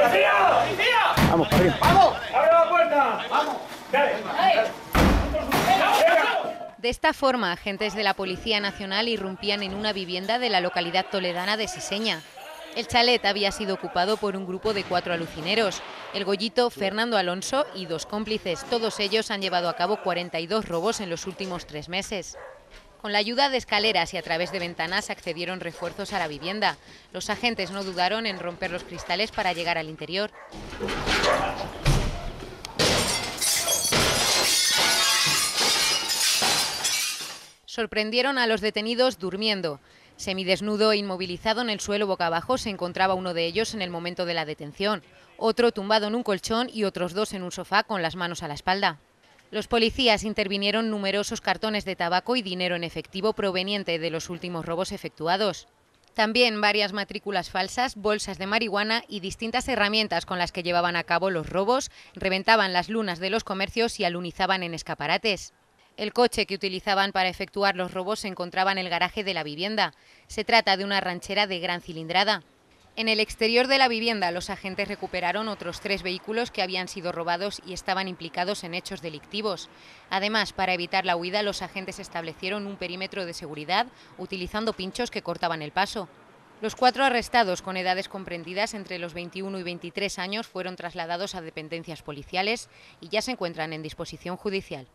¡Policía! ¡Vamos, padrino! ¡Vamos! ¡Abre la puerta! ¡Vamos! ¡Dale! De esta forma, agentes de la Policía Nacional irrumpían en una vivienda de la localidad toledana de Seseña. El chalet había sido ocupado por un grupo de 4 alucineros. El gollito, Fernando Alonso y 2 cómplices. Todos ellos han llevado a cabo 42 robos en los últimos 3 meses. Con la ayuda de escaleras y a través de ventanas accedieron refuerzos a la vivienda. Los agentes no dudaron en romper los cristales para llegar al interior. Sorprendieron a los detenidos durmiendo. Semidesnudo e inmovilizado en el suelo boca abajo se encontraba uno de ellos en el momento de la detención, otro tumbado en un colchón y otros 2 en un sofá con las manos a la espalda. Los policías intervinieron numerosos cartones de tabaco y dinero en efectivo proveniente de los últimos robos efectuados. También varias matrículas falsas, bolsas de marihuana y distintas herramientas con las que llevaban a cabo los robos, reventaban las lunas de los comercios y alunizaban en escaparates. El coche que utilizaban para efectuar los robos se encontraba en el garaje de la vivienda. Se trata de una ranchera de gran cilindrada. En el exterior de la vivienda, los agentes recuperaron otros 3 vehículos que habían sido robados y estaban implicados en hechos delictivos. Además, para evitar la huida, los agentes establecieron un perímetro de seguridad utilizando pinchos que cortaban el paso. Los 4 arrestados, con edades comprendidas entre los 21 y 23 años, fueron trasladados a dependencias policiales y ya se encuentran en disposición judicial.